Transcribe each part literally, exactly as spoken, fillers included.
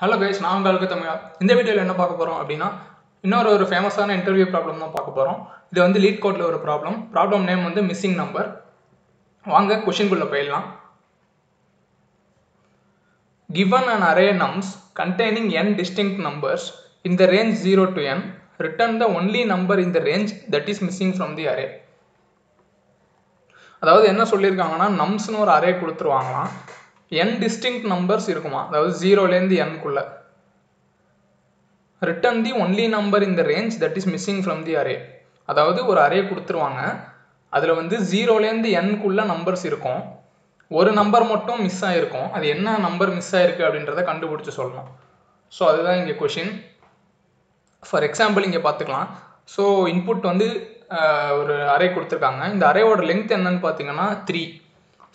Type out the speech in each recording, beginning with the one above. Hello guys ना उंगलुक्कु तमिळा इंद वीडियोला एन्ना पार्क्क पोरोम अप्पडिना इन्नोरु ओरु फेमसान इंटरव्यू प्रॉब्लम ना पार्क्क पोरोम इदु वंदु लीड कोडला ओरु प्रॉब्लम प्रॉब्लम नेम वंदु मिसिंग नंबर वांगा क्वेश्चन कुल्ला पोयिडलाम given an array nums containing n distinct numbers in the range zero to n return the only number in the range that is missing from the array அதாவது என்ன சொல்லிருக்காங்கன்னா nums னு ஒரு array கொடுத்துருவாங்களாம் n distinct numbers இருக்குமா அதாவது zero ல இருந்து n குள்ள return the only number in the range that is missing from the array அதாவது ஒரு அரே கொடுத்துருவாங்க அதுல வந்து zero ல இருந்து n குள்ள நம்பர்ஸ் இருக்கும் ஒரு நம்பர் மட்டும் மிஸ் ஆயிருக்கும் அது என்ன நம்பர் மிஸ் ஆயிருக்கு அப்படின்றதை கண்டுபிடிச்சு சொல்லணும் சோ அதுதான் இங்க क्वेश्चन for example இங்க பாத்துக்கலாம் சோ input வந்து ஒரு அரே கொடுத்திருக்காங்க இந்த அரேவோட லெங்த் என்னன்னு பாத்தீங்கன்னா three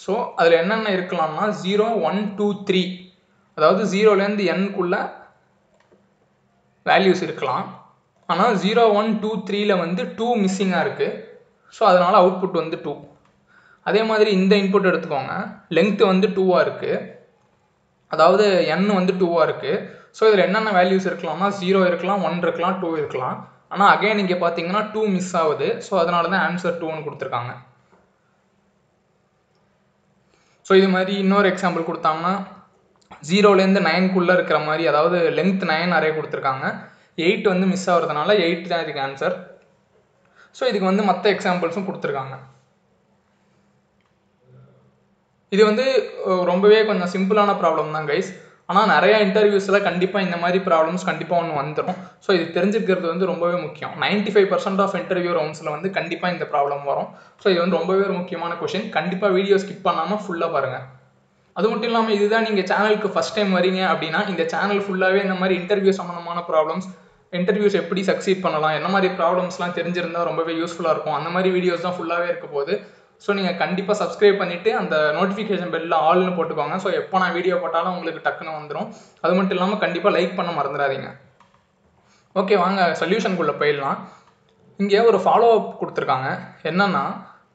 சோ அதுல என்னென்ன இருக்கலாம்னா zero one two three அதாவது zero ல இருந்து n குள்ள வேல்யூஸ் இருக்கலாம் ஆனா zero one two three ல வந்து two மிஸ்ஸிங்கா இருக்கு சோ அதனால அவுட்புட் வந்து two அதே மாதிரி இந்த இன்புட் எடுத்துக்கோங்க லெங்த் வந்து two ஆ இருக்கு அதாவது n வந்து two ஆ இருக்கு சோ இதுல என்னென்ன வேல்யூஸ் இருக்கலாம்னா zero இருக்கலாம் one இருக்கலாம் two இருக்கலாம் ஆனா अगेन இங்க பாத்தீங்கன்னா two மிஸ் ஆவுது சோ அதனால தான் ஆன்சர் two னு கொடுத்திருக்காங்க சோ இது மாதிரி இன்னொரு எக்ஸாம்பிள் கொடுத்தாங்கன்னா zero ல இருந்து nine குள்ள இருக்கிற மாதிரி அதாவது லெங்த் nine அரே கொடுத்திருக்காங்க eight வந்து மிஸ் ஆவறதனால eight தான் இதுக்கு ஆன்சர் சோ இதுக்கு வந்து மத்த எக்ஸாம்பிள்ஸும் கொடுத்திருக்காங்க இது வந்து ரொம்பவே கொஞ்சம் சிம்பிளான ப்ராப்ளம் தான் गाइस ஆனா நிறைய இன்டர்வியூஸ்ல கண்டிப்பா இந்த மாதிரி ப்ராப்ளம்ஸ் கண்டிப்பா வந்து வந்துரும் சோ இது தெரிஞ்சிக்கிறது வந்து ரொம்பவே முக்கியம் ninety-five percent ஆஃப் இன்டர்வியூ ரவுண்ட்ஸ்ல வந்து கண்டிப்பா இந்த ப்ராப்ளம் வரும் சோ இது வந்து ரொம்பவே ஒரு முக்கியமான क्वेश्चन கண்டிப்பா வீடியோ ஸ்கிப் பண்ணாம ஃபுல்லா பாருங்க அதுமட்டும் இல்லாம இதுதான் நீங்க சேனலுக்கு ஃபர்ஸ்ட் டைம் வரீங்க அப்படினா இந்த சேனல் ஃபுல்லாவே இந்த மாதிரி இன்டர்வியூ சம்பந்தமான ப்ராப்ளம்ஸ் இன்டர்வியூஸ் எப்படி சக்சீட் பண்ணலாம் என்ன மாதிரி ப்ராப்ளம்ஸ்லாம் தெரிஞ்சிருந்தா ரொம்பவே யூஸ்ஃபுல்லா இருக்கும் அந்த மாதிரி வீடியோஸ் தான் ஃபுல்லாவே இருக்க போகுது சோ நீங்க கண்டிப்பா Subscribe பண்ணிட்டு அந்த நோட்டிஃபிகேஷன் பெல்ல ஆல் னு போட்டுக்கோங்க சோ எப்போ நான் வீடியோ போட்டாலும் உங்களுக்கு டக்குன்னு வந்துரும் அது மட்டும் இல்லாம கண்டிப்பா லைக் பண்ண மறந்துடாதீங்க ஓகே வாங்க சொல்யூஷன் குள்ள போய்லாம் இங்க ஒரு ஃபாலோ அப் கொடுத்திருக்காங்க என்னன்னா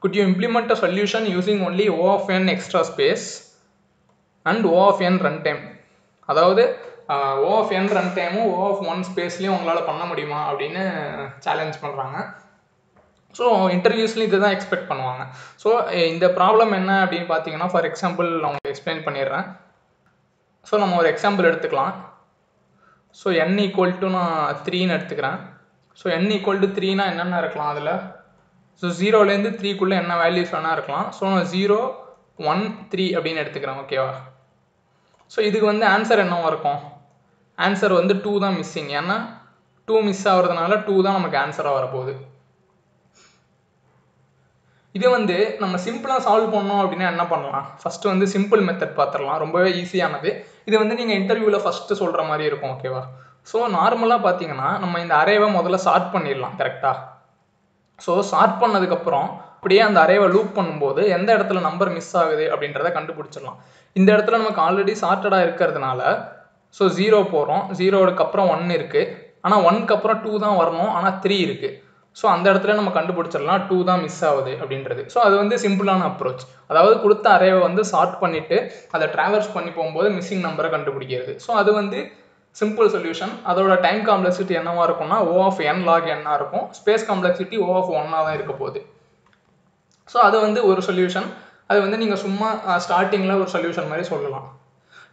could you implement a solution using only o of n extra space and o of n runtime அதாவது o of n runtime o of one space ல உங்களால பண்ண முடியுமா அப்படினு சவாலஞ்ச் பண்றாங்க சோ இன்டர்வியூஸ்ல இததான் எக்ஸ்பெக்ட் பண்ணுவாங்க சோ இந்த ப்ராப்ளம் என்ன அப்படி பாத்தீங்கன்னா ஃபார் எக்ஸாம்பிள் நான் உங்களுக்கு एक्सप्लेन பண்ணிறேன் சோ நம்ம ஒரு எக்ஸாம்பிள் எடுத்துக்கலாம் சோ n = நான் three ன்னு எடுத்துக்கறேன் சோ n = three னா என்னன்னா இருக்கலாம் அதுல சோ zero ல இருந்து three குள்ள என்ன வேல்யூஸ் வேணா இருக்கலாம் சோ நான் zero one three அப்படினு எடுத்துக்கறேன் ஓகேவா சோ இதுக்கு வந்து ஆன்சர் என்னவா இருக்கும் ஆன்சர் வந்து two தான் மிஸ்ஸிங் ஏன்னா two மிஸ் ஆவறதனால two தான் நமக்கு ஆன்சரா வர போகுது இது வந்து நம்ம சிம்பிளா சால்வ் பண்ணனும் அப்படினா என்ன பண்ணலாம் ஃபர்ஸ்ட் வந்து சிம்பிள் மெத்தட் பாத்துறலாம் ரொம்பவே ஈஸியானது இது வந்து நீங்க இன்டர்வியூல ஃபர்ஸ்ட் சொல்ற மாதிரி இருக்கும் ஓகேவா சோ நார்மலா பாத்தீங்கன்னா நம்ம இந்த அரேவை முதல்ல சார்ட் பண்ணிரலாம் கரெக்ட்டா சோ சார்ட் பண்ணதுக்கு அப்புறம் அப்படியே அந்த அரேவை லூப் பண்ணும்போது எந்த இடத்துல நம்பர் மிஸ் ஆகுது அப்படின்றதை கண்டுபிடிச்சிரலாம் இந்த இடத்துல நமக்கு ஆல்ரெடி சார்ட்டடா இருக்குிறதுனால சோ zero போறோம் zero க்கு அப்புறம் one இருக்கு ஆனா one க்கு அப்புறம் two தான் வரணும் ஆனா three இருக்கு சோ அந்த இடத்துல நம்ம கண்டுபிடிச்சிரலாம் two தான் மிஸ் ஆவுது அப்படின்றது சோ அது வந்து சிம்பிளான அப்ரோச் அதாவது கொடுத்த அரேவை வந்து சார்ட் பண்ணிட்டு அத டிராவர்ஸ் பண்ணி போயும்போது மிஸ்ஸிங் நம்பரை கண்டுபிடிக்கிறது சோ அது வந்து சிம்பிள் சொல்யூஷன் அதோட டைம் காம்ப்ளெக்ஸிட்டி என்னவா இருக்கும்னா o of n log n ஆ இருக்கும் space complexity o of one ஆ தான் இருக்க போகுது சோ அது வந்து ஒரு சொல்யூஷன் அது வந்து நீங்க சும்மா ஸ்டார்டிங்ல ஒரு சொல்யூஷன் மாதிரி சொல்லலாம்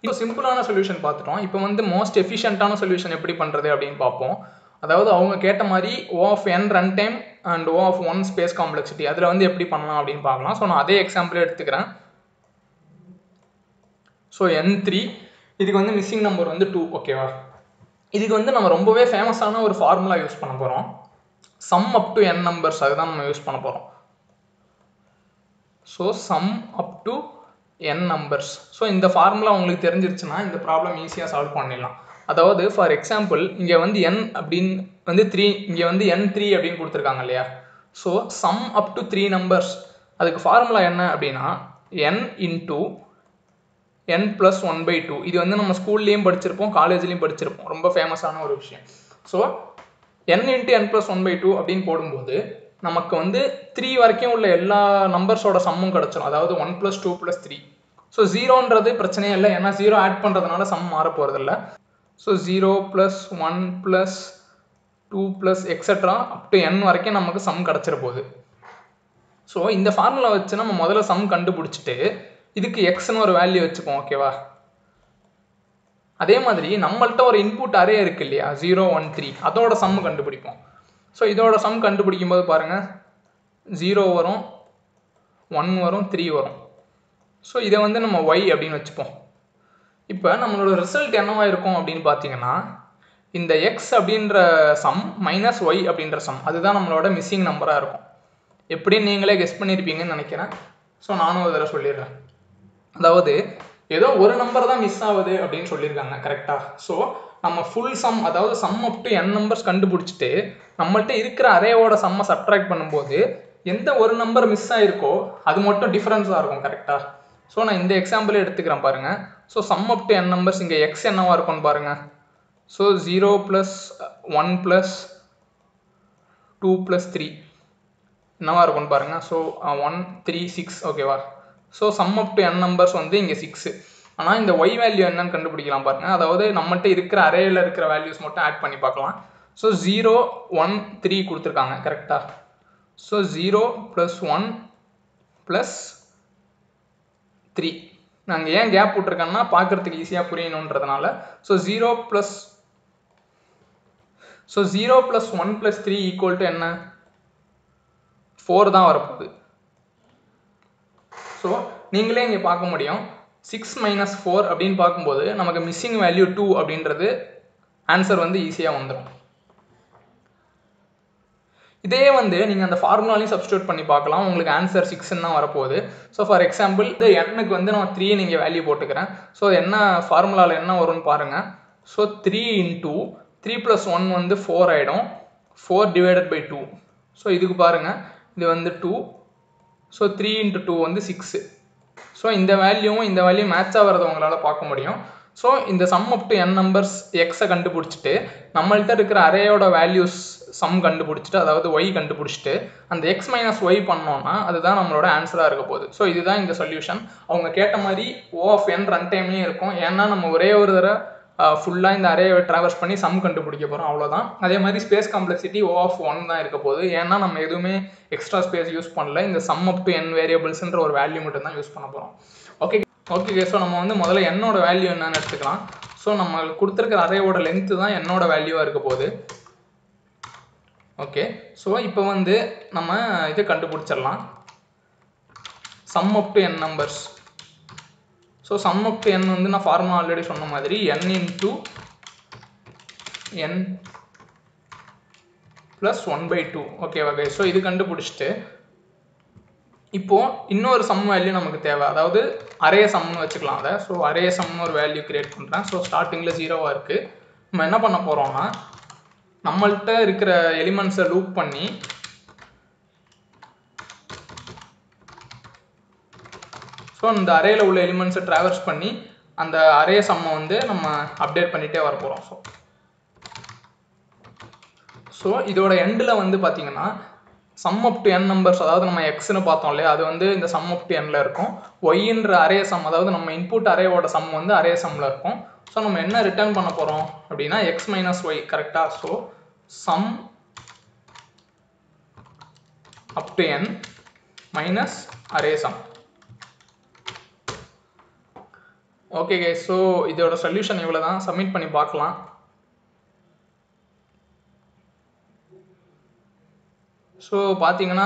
இப்போ சிம்பிளான சொல்யூஷன் பாத்துட்டோம் இப்போ வந்து மோஸ்ட் எஃபிஷியன்ட்டான சொல்யூஷன் எப்படி பண்றது அப்படினு பாப்போம் அதாவது அவங்க கேட்ட மாதிரி o of n runtime and o of one space complexity அதுல வந்து எப்படி பண்ணலாம் அப்படி பார்க்கலாம் சோ நான் அதே எக்ஸாம்பிள் எடுத்துக்கறேன் சோ n three இதுக்கு வந்து மிஸ்ஸிங் நம்பர் வந்து two ஓகேவா இதுக்கு வந்து நம்ம ரொம்பவே ஃபேமஸான ஒரு ஃபார்முலா யூஸ் பண்ண போறோம் sum up to n numbers அதுதான் நம்ம யூஸ் பண்ண போறோம் so sum up to n numbers so இந்த ஃபார்முலா உங்களுக்கு தெரிஞ்சிருச்சுனா இந்த ப்ராப்ளம் ஈஸியா சால்வ் பண்ணிடலாம் அதாவது for example இங்க வந்து n அப்படிን வந்து three இங்க வந்து n three அப்படிን கொடுத்திருக்காங்க இல்லையா so sum up to three numbers அதுக்கு ஃபார்முலா என்ன அப்படினா n * n + one by two இது வந்து நம்ம ஸ்கூல்லயும் படிச்சிருப்போம் காலேஜ்லயும் படிச்சிருப்போம் ரொம்ப ஃபேமஸான ஒரு விஷயம் so n * n + one by two அப்படிን போடும்போது நமக்கு வந்து three வரைக்கும் உள்ள எல்லா நம்பர்ஸோட சம்மும் கிடைச்சிரும் அதாவது one plus two plus three so zero ன்றது பிரச்சனை இல்ல ஏன்னா zero ஆட் பண்றதனால சம் மாற போறது இல்ல So zero plus one plus two plus et cetera up to n वरके नमक sum कड़चर पोधु. So इन द formula वच्चे नम मदला sum कंडुपिडिच्चिट्टु इदुक्कु x नु ओरु value वच्चुपोम ओकेवा. அதே மாதிரி நம்மள்ட்ட ஒரு இன்புட் அரே இருக்கு இல்லையா zero one three அதோட சம் கண்டுபிடிப்போம். சோ இதோட சம் கண்டுபிடிக்கும்போது பாருங்க zero வரும் one வரும் three வரும். சோ இத வந்து நம்ம y அப்படினு வெச்சுப்போம். இப்போ நம்மளோட ரிசல்ட் என்னவா இருக்கும் அப்படினு பாத்தீங்கன்னா இந்த x அப்படிங்கற சம் minus y அப்படிங்கற சம் அதுதான் நம்மளோட மிசிங் நம்பரா இருக்கும். எப்படி நீங்களே கெஸ் பண்ணிருப்பீங்கன்னு நினைக்கிறேன். சோ நானும் அதல சொல்லிடுறேன். அதாவது ஏதோ ஒரு நம்பர் தான் மிஸ் ஆகுது அப்படினு சொல்லிருக்காங்க கரெக்ட்டா. சோ நம்ம ফুল சம் அதாவது sum up to n numbers கண்டுபிடிச்சிட்டு நம்மள்ட்ட இருக்கிற அரேவோட சம்ம சப்ட்ராக்ட் பண்ணும்போது எந்த ஒரு நம்பர் மிஸ் ஆயிருக்கோ அது மட்டும் டிஃபரன்ஸா இருக்கும் கரெக்ட்டா. சோ நான் இந்த எக்ஸாம்பிள் எடுத்துக்கறேன் பாருங்க. So sum up to n numbers இங்க x என்னவா இருக்கும்னு பாருங்க. So zero plus one plus two plus three என்னவா இருக்கும்னு பாருங்க. சோ one three six ஓகேவா. So sum up to n numbers வந்து இங்க six. ஆனா இந்த y value என்னன்னு கண்டுபிடிக்கலாம் பாருங்க. அதாவது நம்மட்ட இருக்கிற அரேல இருக்கிற values மட்டும் ஆட் பண்ணி பார்க்கலாம். So zero one three கொடுத்திருக்காங்க கரெக்ட்டா. So zero plus one plus three நாங்க ஏன் கேப் போட்டுர்க்கேன்னா பார்க்கிறதுக்கு ஈஸியா புரியணும்ன்றதனால. So zero plus so zero plus one plus three equal to என்ன four தான் வரப்போகுது. So நீங்களே இங்க பார்க்க முடியும் six minus four அப்படினு பாக்கும்போது நமக்கு மிசிங் வேல்யூ two அப்படின்றது ஆன்சர் வந்து ஈஸியா வந்துரும். இதே வந்து நீங்க அந்த ஃபார்முலாவை சப்ஸ்டிட்யூட் பண்ணி பார்க்கலாம் உங்களுக்கு ஆன்சர் six ன்னு வர போகுது. சோ ஃபார் எக்ஸாம்பிள் இந்த n க்கு வந்து நான் three நீங்க வேல்யூ போட்டுக்கறேன். சோ என்ன ஃபார்முலால என்ன வரும்னு பாருங்க. So three into three plus one வந்து four ஆயிடும். four divided by two. So இதுக்கு பாருங்க இது வந்து two. So three into two வந்து six. So இந்த வேல்யூவும் இந்த வேல்யூ மேட்ச் ஆவறத உங்களால பார்க்க முடியும். So இந்த sum up to n numbers x அ கண்டுபிடிச்சிட்டு நம்மள்ட்ட இருக்கிற அரேயோட values sum கண்டுபிடிச்சிட்டு அதாவது y கண்டுபிடிச்சிட்டு அந்த x - y பண்ணோம்னா அதுதான் நம்மளோட ஆன்சரா இருக்க போகுது. So இதுதான் இந்த சொல்யூஷன். அவங்க கேட்ட மாதிரி O of n ரன் டைம்லயே இருக்கும். ஏன்னா நம்ம ஒரே ஒரு தடவை ஃபுல்லா இந்த அரேவை டிராவர்ஸ் பண்ணி சம் கண்டுபிடிக்க போறோம் அவ்வளவுதான். அதே மாதிரி space complexity O of one தான் இருக்க போகுது. ஏன்னா நம்ம எதுமே எக்ஸ்ட்ரா ஸ்பேஸ் யூஸ் பண்ணல. இந்த sum up to n வேரியபிள்ஸ்ன்ற ஒரு வேல்யூ மட்டும் தான் யூஸ் பண்ண போறோம். ஓகே ஓகே गाइस சோ நம்ம வந்து முதல்ல n ஓட வேல்யூ என்னன்னு எடுத்துக்கலாம். சோ நம்ம கொடுத்திருக்கிற அரேவோட லெந்த் தான் n ஓட வேல்யூவா இருக்க போகுது. ஓகே சோ இப்போ வந்து நம்ம இத கண்டுபிடிச்சிரலாம். sum up to n numbers. So sum up to n வந்து நான் ஃபார்முலா ஆல்ரெடி சொன்ன மாதிரி n into n plus one by two ஓகேவா गाइस. சோ இது கண்டுபிடிச்சிட்டு இப்போ இன்னொரு சம் வேல்யூ நமக்கு தேவை. அதாவது அரே சம் னு வெச்சுக்கலாம் அத. சோ அரே சம் ஒரு வேல்யூ கிரியேட் பண்றேன். சோ ஸ்டார்டிங்ல zero ஆ இருக்கு. நம்ம என்ன பண்ண போறோம்னா நம்மள்ட்ட இருக்கிற எலிமெண்ட்ஸை லூப் பண்ணி சோ அந்த அரேல உள்ள எலிமெண்ட்ஸ் டிராவர்ஸ் பண்ணி அந்த அரே சம் வந்து நம்ம அப்டேட் பண்ணிட்டே வர போறோம். சோ சோ இதோட எண்ட்ல வந்து பாத்தீங்கன்னா sum up to n numbers அதாவது நம்ம x ன்னு பார்த்தோம் இல்லையா அது வந்து இந்த sum up to n ல இருக்கும். y என்ற அரே சம் அதாவது நம்ம இன்புட் அரேவோட சம் வந்து அரே சம்ல இருக்கும். சோ நம்ம என்ன ரிட்டர்ன் பண்ண போறோம் அப்படினா x - y கரெக்ட்டா. So sum up to n minus array sum. Okay guys, so இதோட சொல்யூஷன் இவ்வளவுதான். சப்மிட் பண்ணி பார்க்கலாம். சோ பாத்தீங்கன்னா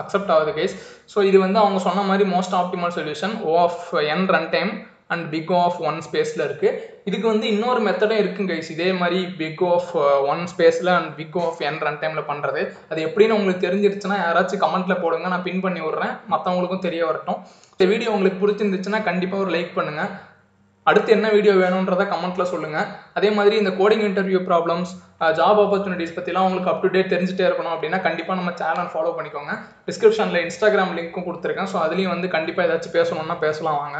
அக்செப்ட் ஆகுது guys. சோ இது வந்து அவங்க சொன்ன மாதிரி most optimal solution O of n run time and big O of one ஸ்பேஸ்ல இருக்கு. இதுக்கு வந்து இன்னொரு மெத்தடும் இருக்கு guys. இதே மாதிரி big O of one ஸ்பேஸ்ல and big O of n run டைம்ல பண்றது அது எப்படின்னு உங்களுக்கு தெரிஞ்சிருச்சுனா யாராச்சும் கமெண்ட்ல போடுங்க. நான் பின் பண்ணி விடுறேன் மத்தவங்களுக்கும் தெரிய வரட்டும். இந்த வீடியோ உங்களுக்கு பிடிச்சிருந்துச்சுனா கண்டிப்பா ஒரு லைக் பண்ணுங்க. அடுத்து என்ன வீடியோ வேணும்ன்றத கமெண்ட்ல சொல்லுங்க. அதே மாதிரி இந்த coding interview problems job opportunities பத்திலாம் உங்களுக்கு அப் டு டேட் தெரிஞ்சிட்டே இருக்கணும் அப்படினா கண்டிப்பா நம்ம சேனல் ஃபாலோ பண்ணிக்கோங்க. டிஸ்கிரிப்ஷன்ல Instagram லிங்க்கும் கொடுத்திருக்கேன். சோ அதுலயே வந்து கண்டிப்பா ஏதாச்சும் பேசணும்னா பேசலாம் வாங்க.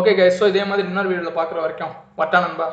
Okay guys, so இதே மாதிரி இன்னொரு வீடியோல பார்க்குற வரைக்கும் வட்டா நண்பா.